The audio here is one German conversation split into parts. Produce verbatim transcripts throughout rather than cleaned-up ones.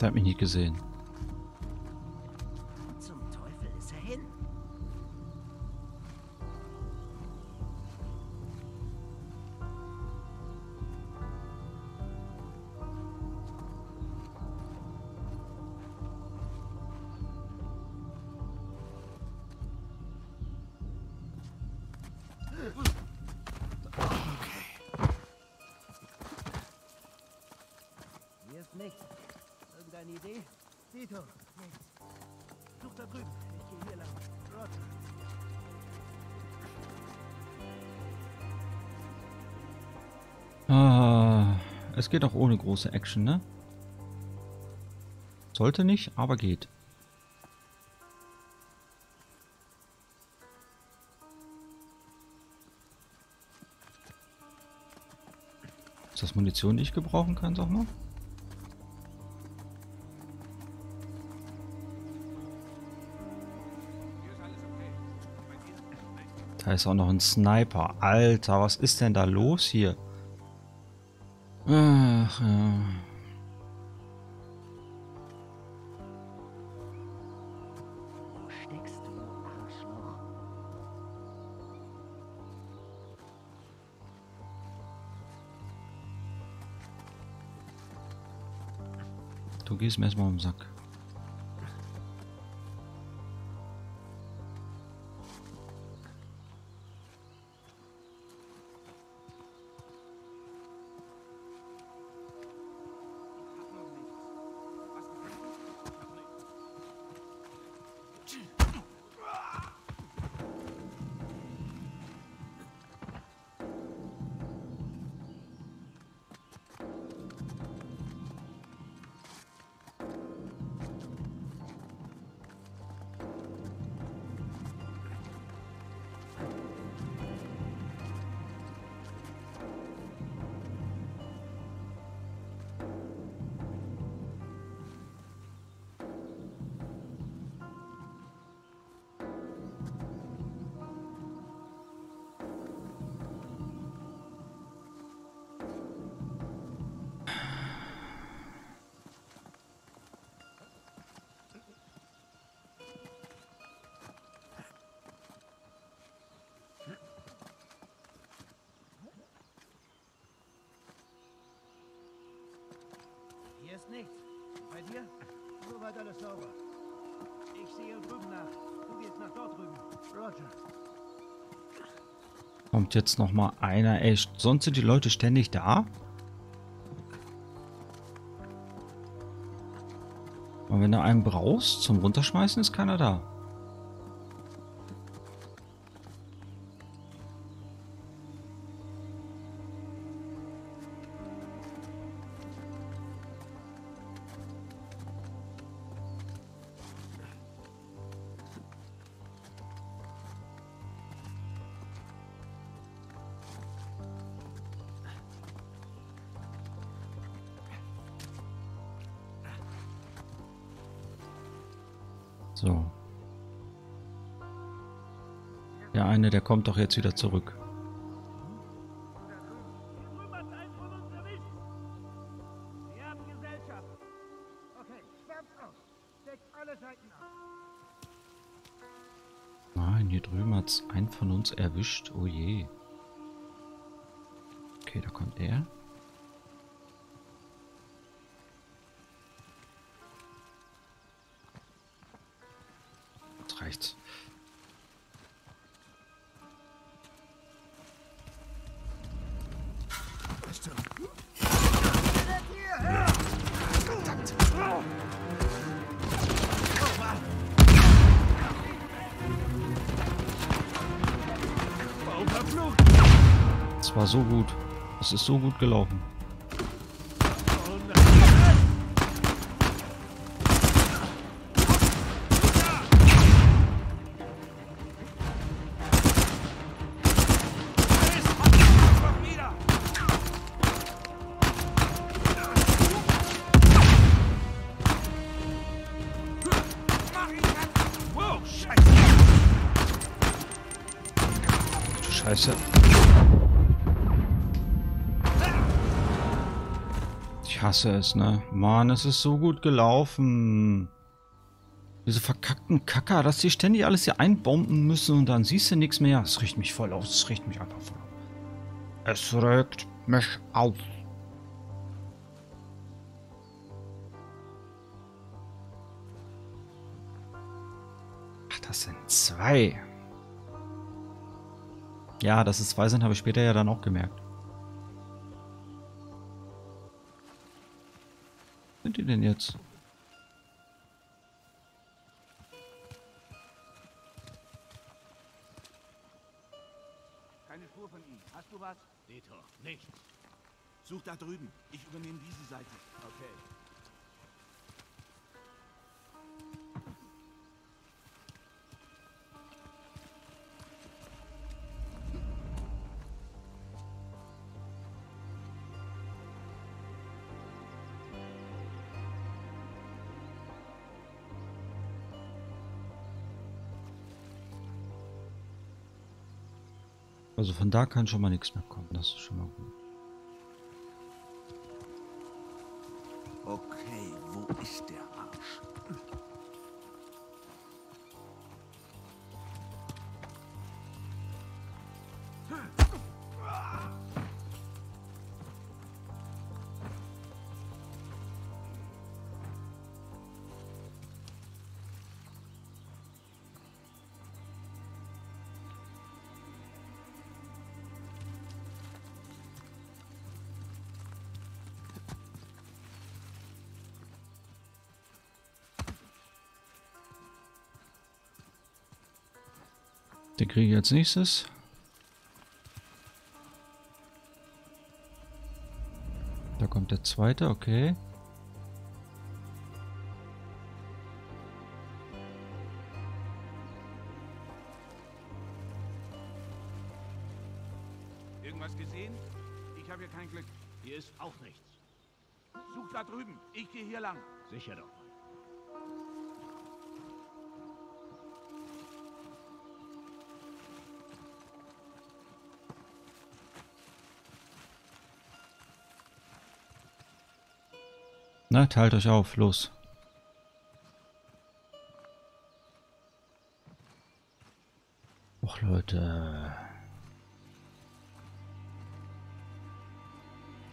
Der hat mich nicht gesehen. Zum Teufel ist er hin. Okay. Hier ist nichts. Irgendeine Idee? Dito, nichts. Such da drüben. Ich gehe hier lang. Rot. Ah, es geht auch ohne große Action, ne? Sollte nicht, aber geht. Ist das Munition, die ich gebrauchen kann, sag mal? Da ist auch noch ein Sniper. Alter, was ist denn da los hier? Ach, ja. Wo steckst du, Arschloch? Du gehst mir erstmal um den Sack. Nichts. Bei dir? Soweit alles sauber. Ich sehe drüben nach. Du gehst nach dort drüben. Roger. Kommt jetzt noch mal einer. Ey, sonst sind die Leute ständig da. Und wenn du einen brauchst zum Runterschmeißen, ist keiner da. So. Der eine, der kommt doch jetzt wieder zurück. Nein, hier drüben hat es einen von uns erwischt. Oh je. Okay, da kommt er. Das war so gut. Es ist so gut gelaufen. Scheiße. Ich hasse es, ne? Mann, es ist so gut gelaufen. Diese verkackten Kacker, dass die ständig alles hier einbomben müssen und dann siehst du nichts mehr. Es riecht mich voll auf. Es riecht mich einfach voll auf. Es regt mich auf. Ach, das sind zwei. Ja, dass es zwei sind, habe ich später ja dann auch gemerkt. Was sind die denn jetzt? Nichts. Such da drüben. Ich übernehme diese Seite. Okay. Also von da kann schon mal nichts mehr kommen, das ist schon mal gut. Okay, wo ist der Arsch? Den kriege ich als nächstes. Da kommt der zweite, okay. Irgendwas gesehen? Ich habe hier kein Glück. Hier ist auch nichts. Such da drüben. Ich gehe hier lang. Sicher doch. Na, teilt euch auf, los. Och, Leute.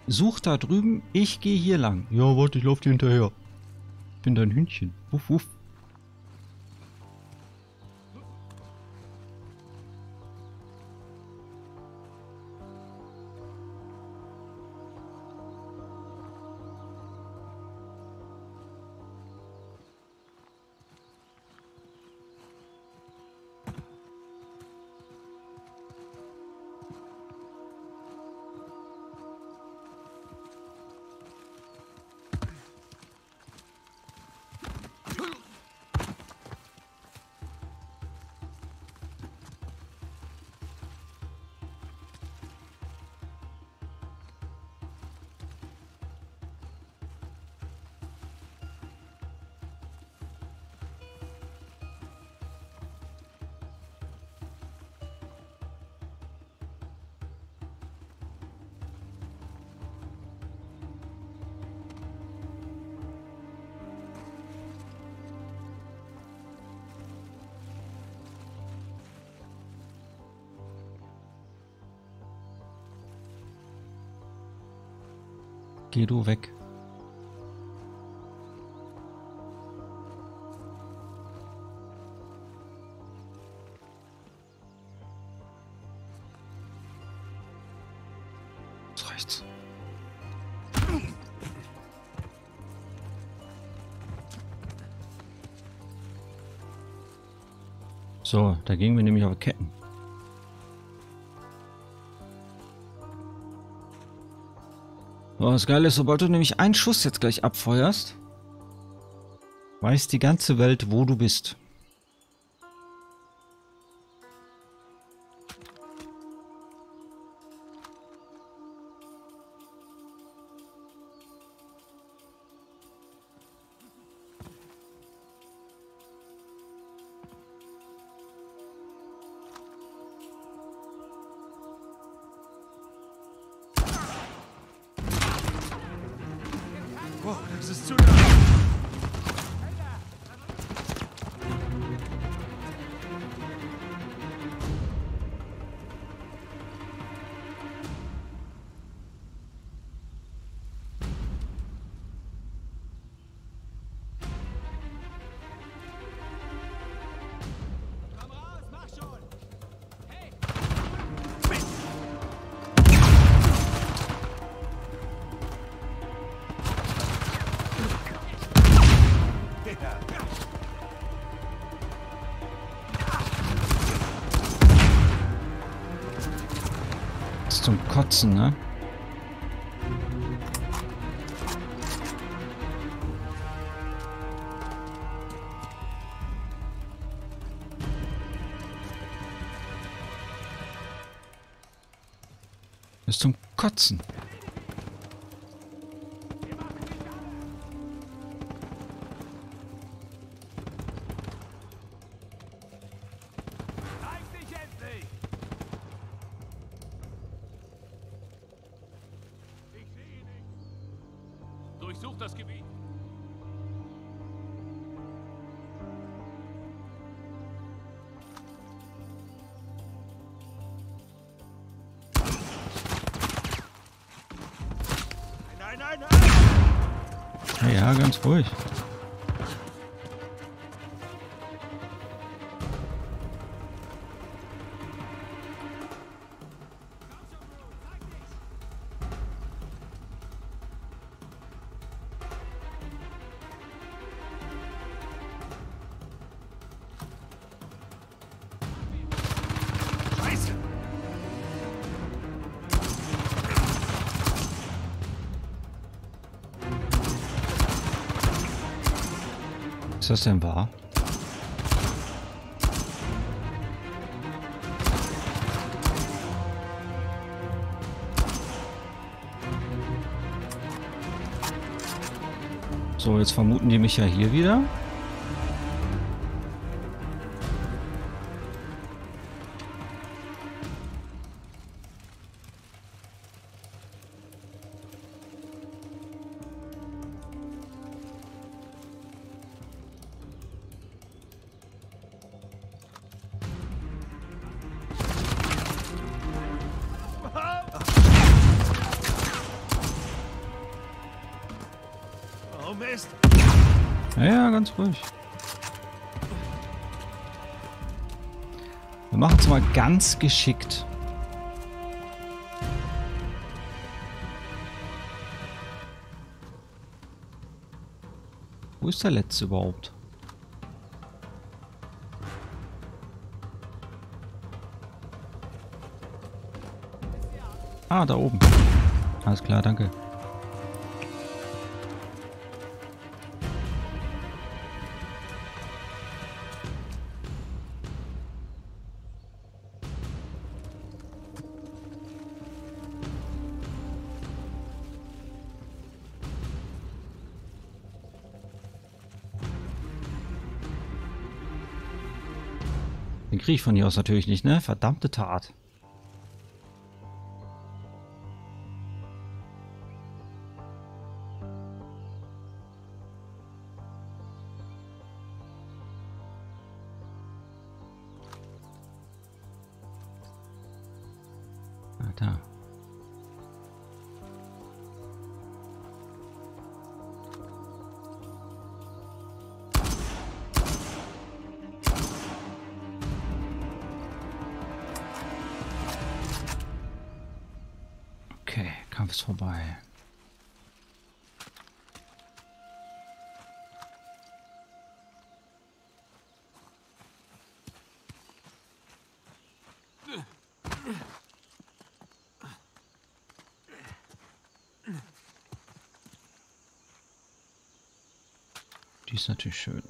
Sucht da drüben, ich gehe hier lang. Ja, warte, ich laufe dir hinterher. Ich bin dein Hündchen. Wuff, wuff. Geh du weg. Das reicht's. So, da gingen wir nämlich auf Ketten. Das Geile ist, sobald du nämlich einen Schuss jetzt gleich abfeuerst, weiß die ganze Welt, wo du bist. ist zu nah. Zum Kotzen, ne? Ist zum Kotzen. Durchsucht das Gebiet. Nein, nein, nein, nein. Ja, ja, ganz ruhig. Ist das denn wahr? So, jetzt vermuten die mich ja hier wieder. Ja, ganz ruhig. Wir machen es mal ganz geschickt. Wo ist der letzte überhaupt? Ah, da oben. Alles klar, danke. Den kriege ich von hier aus natürlich nicht, ne? Verdammte Tat. Ah, da. Okay, Kampf ist vorbei. Die ist natürlich schön.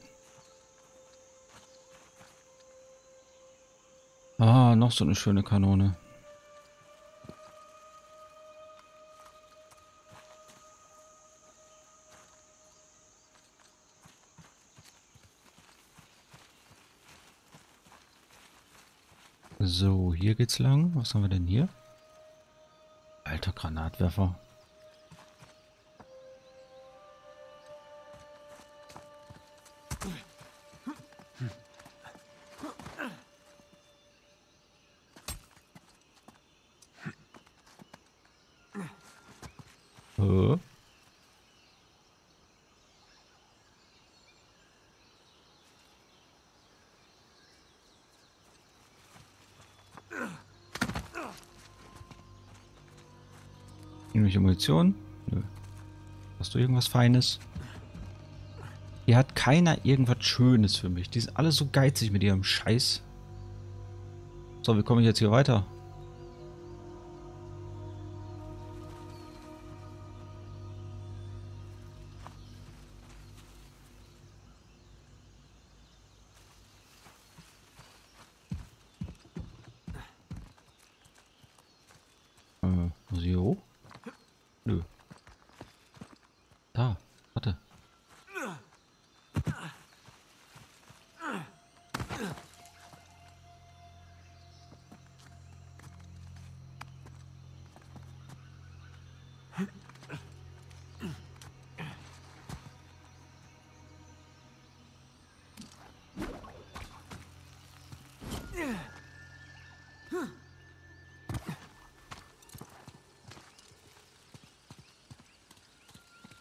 Ah, noch so eine schöne Kanone. So, hier geht's lang. Was haben wir denn hier? Alter Granatwerfer. Hä? Irgendwelche Munition? Nö. Hast du irgendwas Feines? Hier hat keiner irgendwas Schönes für mich. Die sind alle so geizig mit ihrem Scheiß. So, wie komme ich jetzt hier weiter?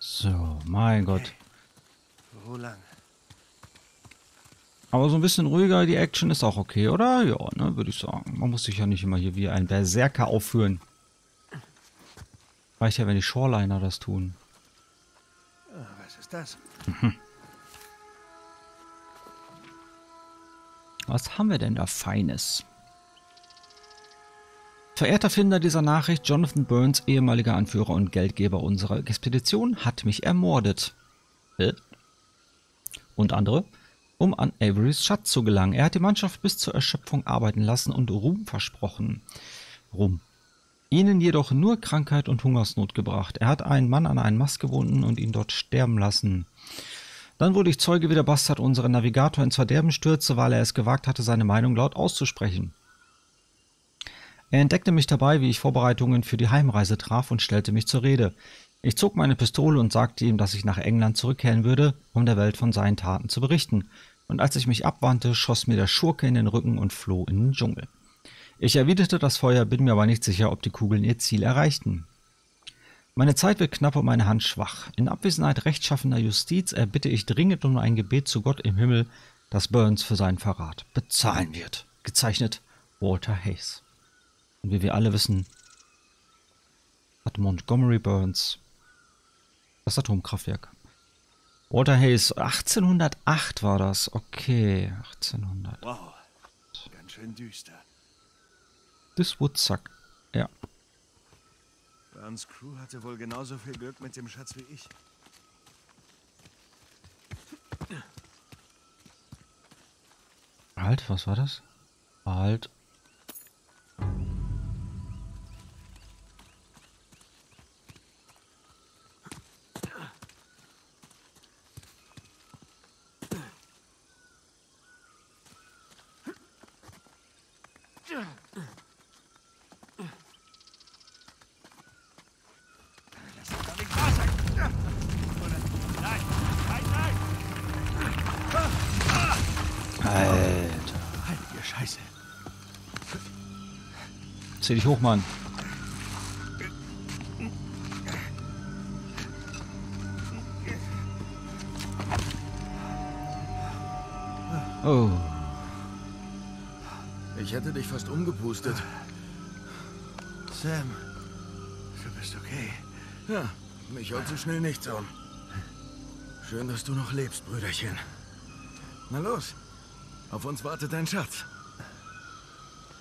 So, mein Gott. Wo lang? Aber so ein bisschen ruhiger, die Action ist auch okay, oder? Ja, ne, würde ich sagen. Man muss sich ja nicht immer hier wie ein Berserker aufführen. Reicht ja, wenn die Shoreliner das tun. Was ist das? Was haben wir denn da Feines? Verehrter Finder dieser Nachricht, Jonathan Burns, ehemaliger Anführer und Geldgeber unserer Expedition, hat mich ermordet. Hä? Und andere, um an Averys Schatz zu gelangen. Er hat die Mannschaft bis zur Erschöpfung arbeiten lassen und Ruhm versprochen. Ruhm. Ihnen jedoch nur Krankheit und Hungersnot gebracht. Er hat einen Mann an einen Mast gebunden und ihn dort sterben lassen. Dann wurde ich Zeuge, wie der Bastard unseren Navigator ins Verderben stürzte, weil er es gewagt hatte, seine Meinung laut auszusprechen. Er entdeckte mich dabei, wie ich Vorbereitungen für die Heimreise traf und stellte mich zur Rede. Ich zog meine Pistole und sagte ihm, dass ich nach England zurückkehren würde, um der Welt von seinen Taten zu berichten. Und als ich mich abwandte, schoss mir der Schurke in den Rücken und floh in den Dschungel. Ich erwiderte das Feuer, bin mir aber nicht sicher, ob die Kugeln ihr Ziel erreichten. Meine Zeit wird knapp und meine Hand schwach. In Abwesenheit rechtschaffender Justiz erbitte ich dringend um ein Gebet zu Gott im Himmel, das Burns für seinen Verrat bezahlen wird. Gezeichnet Walter Hayes. Und wie wir alle wissen, hat Montgomery Burns das Atomkraftwerk. Walter Hayes, achtzehnhundertacht war das. Okay, achtzehnhundert. Wow, ganz schön düster. Das would suck, ja. Burns' Crew hatte wohl genauso viel Glück mit dem Schatz wie ich. Halt, was war das? Halt. Zieh dich hoch, Mann. Oh. Ich hätte dich fast umgepustet. Sam, du bist okay. Ja, mich haut so schnell nichts um. Schön, dass du noch lebst, Brüderchen. Na los, auf uns wartet dein Schatz.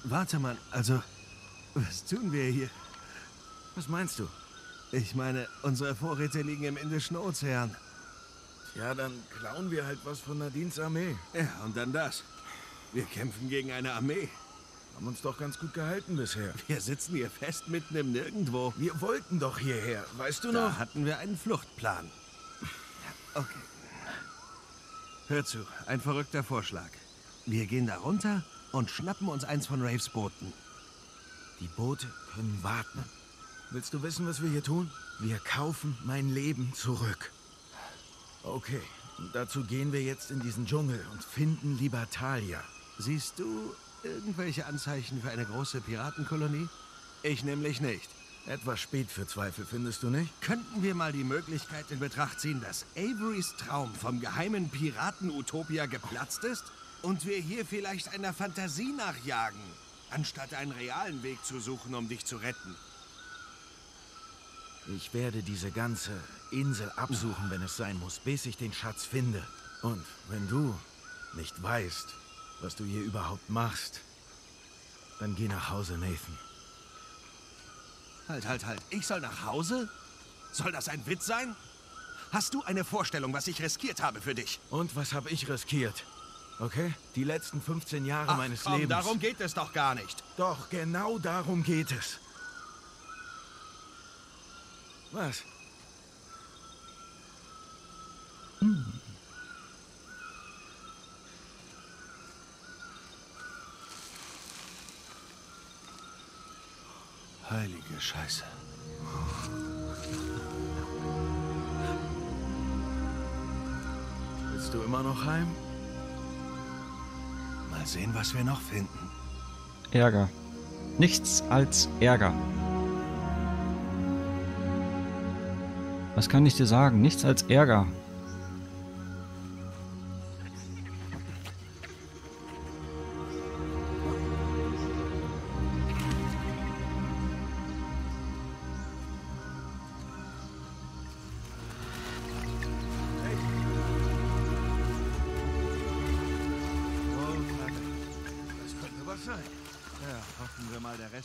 Warte mal, also... Was tun wir hier? Was meinst du? Ich meine, unsere Vorräte liegen im Indischen Ozean. Ja, dann klauen wir halt was von Nadines Armee. Ja, und dann das. Wir kämpfen gegen eine Armee. Haben uns doch ganz gut gehalten bisher. Wir sitzen hier fest mitten im Nirgendwo. Wir wollten doch hierher, weißt du noch? Da hatten wir einen Fluchtplan. Okay. Hör zu, ein verrückter Vorschlag. Wir gehen da runter und schnappen uns eins von Raves Booten. Die Boote können warten. Willst du wissen, was wir hier tun? Wir kaufen mein Leben zurück. Okay, und dazu gehen wir jetzt in diesen Dschungel und finden Libertalia. Siehst du irgendwelche Anzeichen für eine große Piratenkolonie? Ich nämlich nicht. Etwas spät für Zweifel, findest du nicht? Könnten wir mal die Möglichkeit in Betracht ziehen, dass Averys Traum vom geheimen Piraten-Utopia geplatzt ist und wir hier vielleicht einer Fantasie nachjagen, anstatt einen realen Weg zu suchen, um dich zu retten? Ich werde diese ganze Insel absuchen, wenn es sein muss, bis ich den Schatz finde. Und wenn du nicht weißt, was du hier überhaupt machst, dann geh nach Hause, Nathan. Halt, halt, halt. Ich soll nach Hause? Soll das ein Witz sein? Hast du eine Vorstellung, was ich riskiert habe für dich? Und was habe ich riskiert? Okay? Die letzten fünfzehn Jahre Ach, meines komm, Lebens. Darum geht es doch gar nicht. Doch, genau darum geht es. Was? Hm. Heilige Scheiße. Willst du immer noch heim? Mal sehen, was wir noch finden. Ärger. Nichts als Ärger. Was kann ich dir sagen? Nichts als Ärger.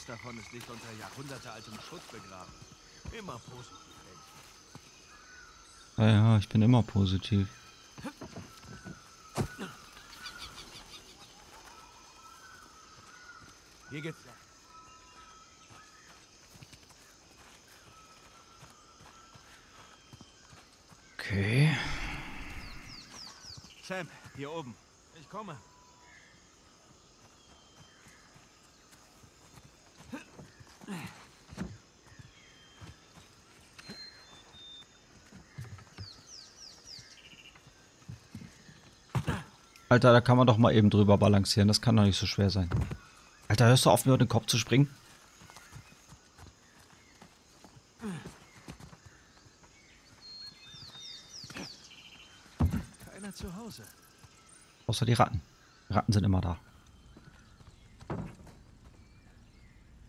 Davon ist nicht unter jahrhundertealtem Schutt begraben. Immer positiv. Ah ja, ich bin immer positiv. Hier geht's. Okay. Sam, hier oben. Ich komme. Alter, da kann man doch mal eben drüber balancieren. Das kann doch nicht so schwer sein. Alter, hörst du auf, mir über den Kopf zu springen? Keiner zu Hause. Außer die Ratten. Die Ratten sind immer da.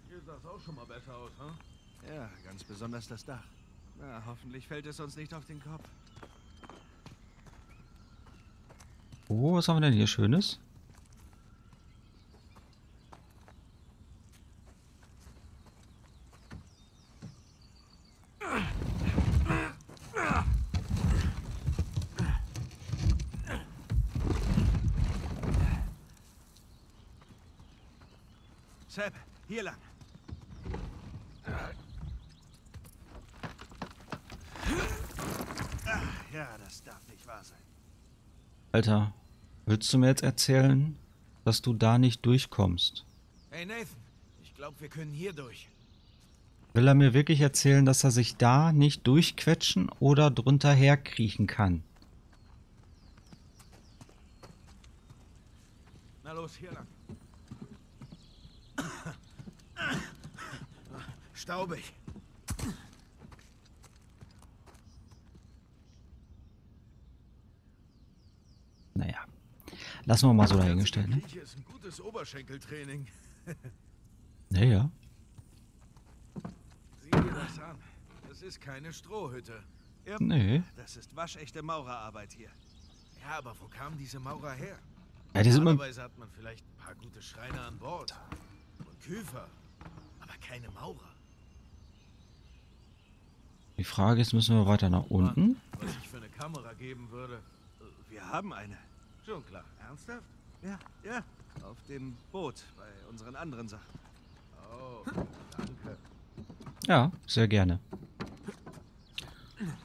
Hier sah es auch schon mal besser aus, hm? Ja, ganz besonders das Dach. Na, hoffentlich fällt es uns nicht auf den Kopf. Oh, was haben wir denn hier Schönes? Sepp, hier lang. Ja, das darf nicht wahr sein. Alter. Willst du mir jetzt erzählen, dass du da nicht durchkommst? Hey Nathan, ich glaube, wir können hier durch. Will er mir wirklich erzählen, dass er sich da nicht durchquetschen oder drunter herkriechen kann? Na los, hier lang. Staubig. Naja. Lassen wir mal so dahingestellt, ne? Hier ist ein gutes Oberschenkeltraining. Naja. Sieh dir das an. Das ist keine Strohhütte. Ja, nee. Das ist waschechte Maurerarbeit hier. Ja, aber wo kamen diese Maurer her? Ja, die sind mal... Normalerweise hat man vielleicht ein paar gute Schreiner an Bord. Und Küfer. Aber keine Maurer. Die Frage ist, müssen wir weiter nach unten? Was ich für eine Kamera geben würde. Wir haben eine. Schon klar. Ernsthaft? Ja, ja. Auf dem Boot, bei unseren anderen Sachen. Oh, danke. Ja, sehr gerne.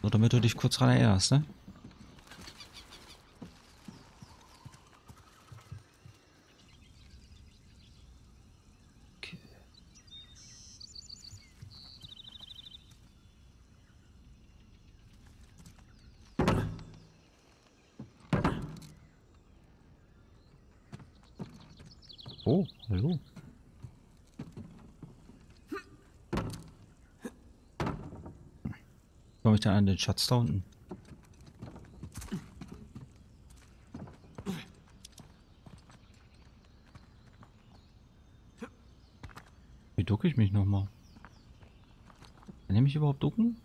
So, damit du dich kurz dran erinnerst, ne? Okay. Oh, hallo. Komme ich dann an den Schatz da unten? Wie ducke ich mich nochmal? Kann ich mich überhaupt ducken?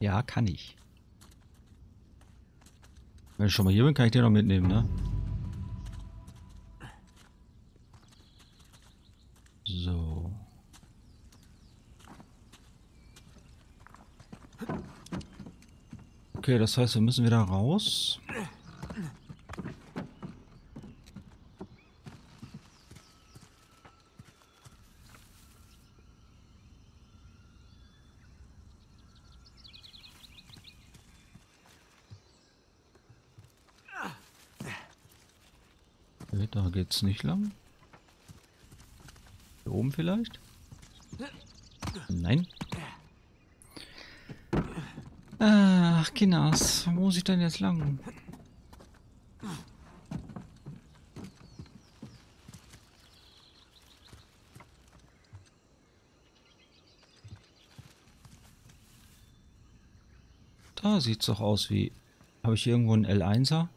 Ja, kann ich. Wenn ich schon mal hier bin, kann ich den noch mitnehmen, ne? So. Okay, das heißt, wir müssen wieder raus. Da geht's nicht lang. Hier oben vielleicht? Nein. Ach, Kinders, wo muss ich denn jetzt lang? Da sieht's doch aus wie... Habe ich hier irgendwo einen L einser?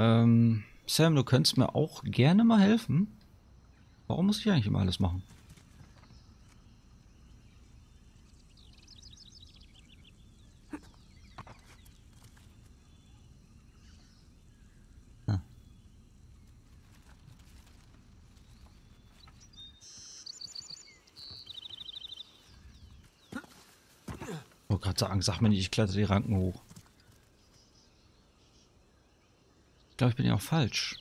Ähm, Sam, du könntest mir auch gerne mal helfen. Warum muss ich eigentlich immer alles machen? Ah. Ich wollte gerade sagen, sag mir nicht, ich kletter die Ranken hoch. Ich glaube, ich bin ja auch falsch.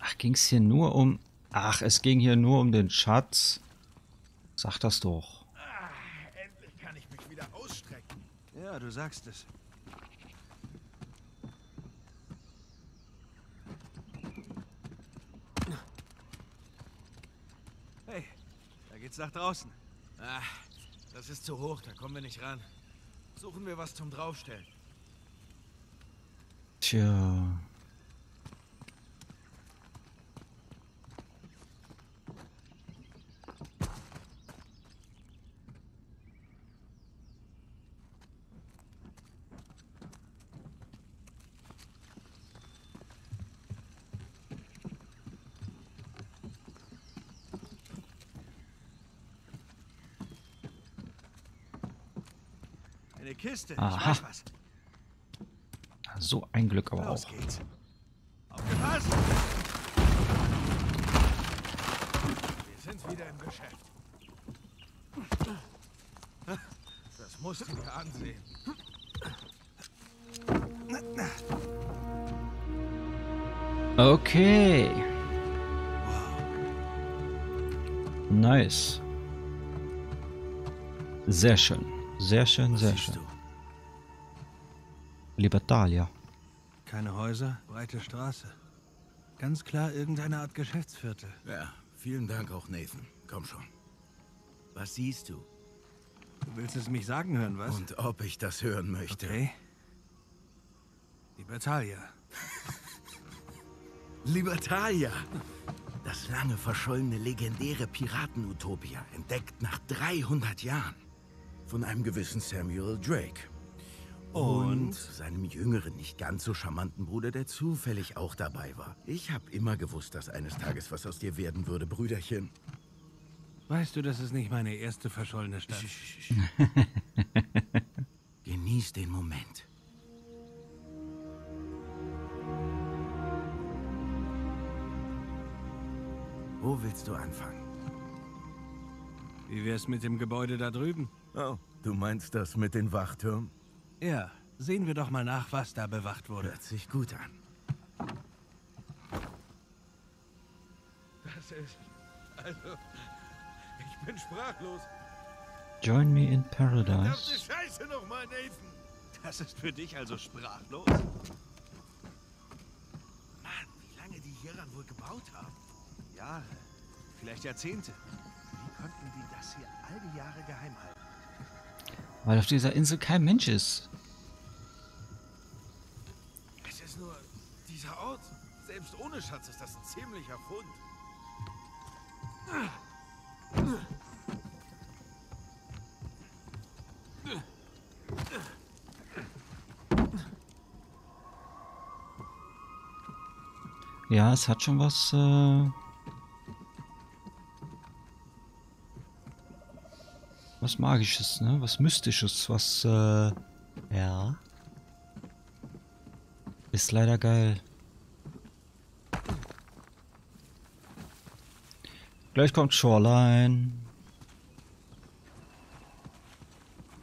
Ach, ging es hier nur um... Ach, es ging hier nur um den Schatz. Sag das doch. Ah, endlich kann ich mich wieder ausstrecken. Ja, du sagst es. Geht's nach draußen? Ah, das ist zu hoch, da kommen wir nicht ran. Suchen wir was zum Draufstellen. Tja. Eine Kiste. Ich weiß was. So ein Glück aber auch. Aufgepasst! Wir sind wieder im Geschäft. Das mussten wir ansehen. Okay. Nice. Sehr schön. Sehr schön, sehr schön. Libertalia. Keine Häuser, breite Straße. Ganz klar irgendeine Art Geschäftsviertel. Ja, vielen Dank auch, Nathan. Komm schon. Was siehst du? Du willst es mich sagen hören, was? Und ob ich das hören möchte. Okay. Libertalia. Libertalia! Das lange verschollene, legendäre Piratenutopia, entdeckt nach dreihundert Jahren. Von einem gewissen Samuel Drake. Und, und seinem jüngeren, nicht ganz so charmanten Bruder, der zufällig auch dabei war. Ich habe immer gewusst, dass eines Tages was aus dir werden würde, Brüderchen. Weißt du, das ist nicht meine erste verschollene Stadt. Genieß den Moment. Wo willst du anfangen? Wie wär's mit dem Gebäude da drüben? Oh, du meinst das mit den Wachtürmen? Ja, Sehen wir doch mal nach, was da bewacht wurde. Hört sich gut an. Das ist... Also... Ich bin sprachlos. Join me in paradise. Verdammte Scheiße nochmal, Nathan. Das ist für dich also sprachlos? Mann, wie lange die hieran wohl gebaut haben? Jahre. Vielleicht Jahrzehnte. Wie konnten die das hier all die Jahre geheim halten? Weil auf dieser Insel kein Mensch ist. Es ist nur dieser Ort. Selbst ohne Schatz ist das ein ziemlicher Fund. Ja, es hat schon was. Äh, was Magisches, ne? Was Mystisches, was. Äh, ja. Ist leider geil. Gleich kommt Shoreline.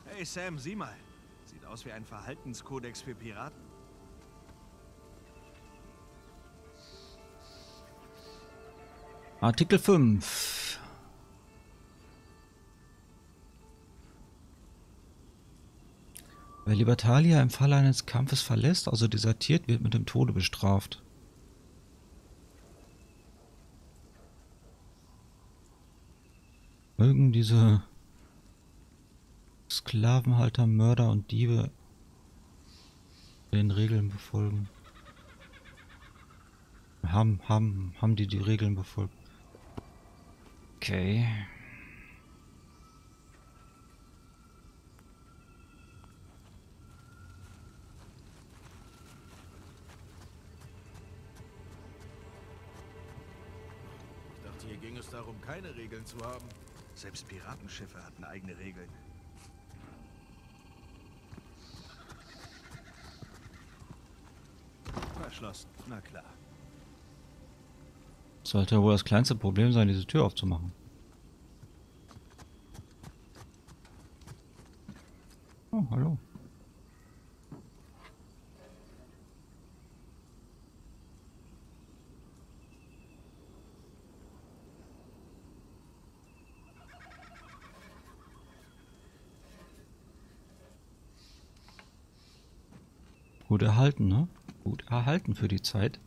Hey Sam, sieh mal. Sieht aus wie ein Verhaltenskodex für Piraten. Artikel fünf. Wer Libertalia im Falle eines Kampfes verlässt, also desertiert, wird mit dem Tode bestraft. Mögen diese Sklavenhalter, Mörder und Diebe den Regeln befolgen. Haben, haben, haben die die Regeln befolgt. Okay. Ich dachte, hier ging es darum, keine Regeln zu haben. Selbst Piratenschiffe hatten eigene Regeln. Verschlossen, na klar. Sollte wohl das kleinste Problem sein, diese Tür aufzumachen. Oh, hallo. Gut erhalten, ne? Gut erhalten für die Zeit.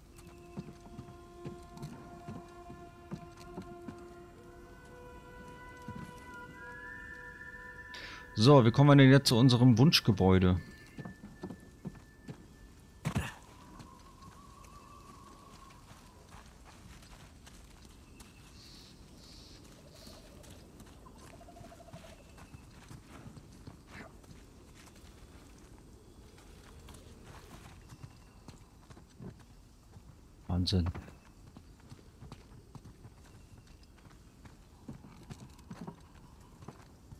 So, wie kommen wir denn jetzt zu unserem Wunschgebäude? Wahnsinn.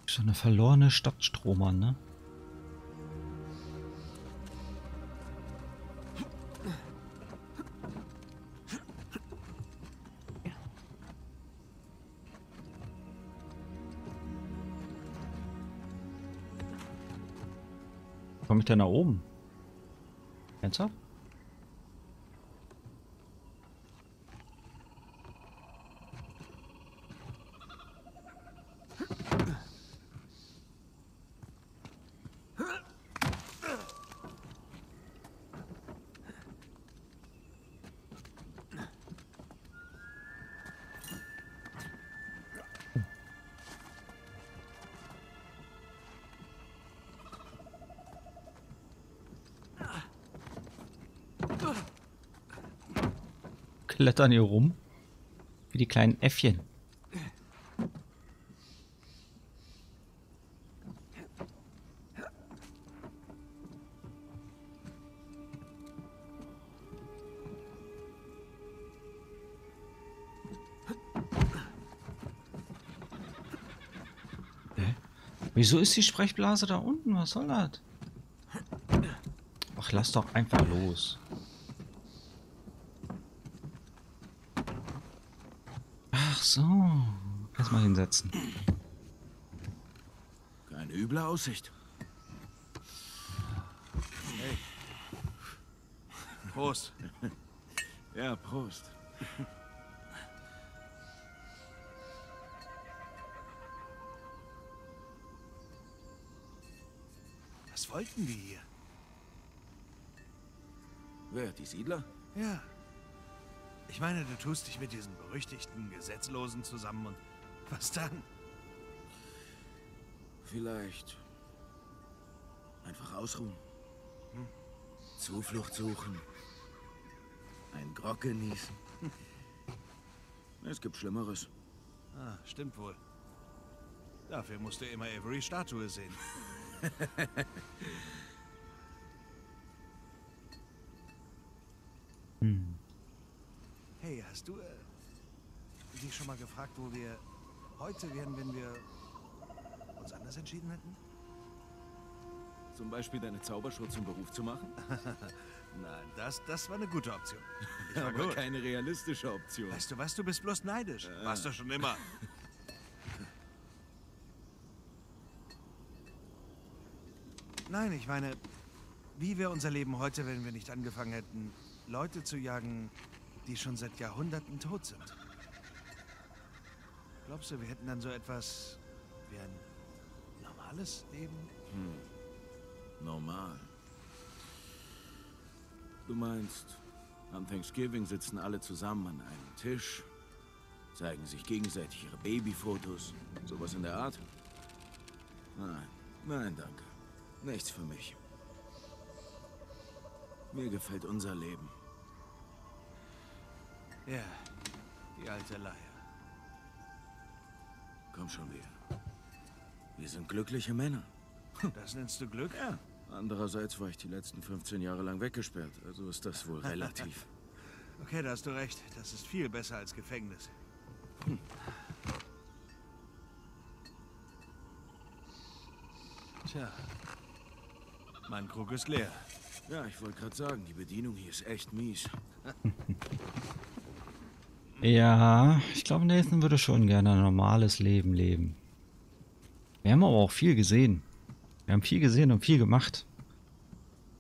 So eine verlorene Stadt Strohmann, ne? Komme ich denn nach oben? Ernsthaft? Klettern hier rum. Wie die kleinen Äffchen. Hä? Wieso ist die Sprechblase da unten? Was soll das? Ach, lass doch einfach los. So, erstmal hinsetzen. Keine üble Aussicht. Prost. Ja, Prost. Was wollten die hier? Wer, die Siedler? Ja. Ich meine, du tust dich mit diesen berüchtigten Gesetzlosen zusammen und was dann? Vielleicht einfach ausruhen. Hm? Zuflucht suchen. Ein Grog genießen. Es gibt Schlimmeres. Ah, stimmt wohl. Dafür musst du immer Avery Statue sehen. Hm. Hey, hast du äh, dich schon mal gefragt, wo wir heute wären, wenn wir uns anders entschieden hätten? Zum Beispiel deine Zaubershow zum Beruf zu machen? Nein, das, das war eine gute Option. Ich war Aber gut. keine realistische Option. Weißt du was, du bist bloß neidisch. Äh. Warst du schon immer. Nein, ich meine, wie wäre unser Leben heute, wenn wir nicht angefangen hätten, Leute zu jagen, die schon seit Jahrhunderten tot sind? Glaubst du, wir hätten dann so etwas wie ein normales Leben? Hm. Normal. Du meinst, am Thanksgiving sitzen alle zusammen an einem Tisch, zeigen sich gegenseitig ihre Babyfotos, sowas in der Art? Nein, nein, danke. Nichts für mich. Mir gefällt unser Leben. Ja, die alte Leier. Komm schon wieder. Wir sind glückliche Männer. Das nennst du Glück? Ja. Andererseits war ich die letzten fünfzehn Jahre lang weggesperrt, also ist das wohl relativ. Okay, da hast du recht. Das ist viel besser als Gefängnis. Hm. Tja, mein Krug ist leer. Ja, ich wollte gerade sagen, die Bedienung hier ist echt mies. Ja, ich glaube, Nathan würde schon gerne ein normales Leben leben. Wir haben aber auch viel gesehen. Wir haben viel gesehen und viel gemacht.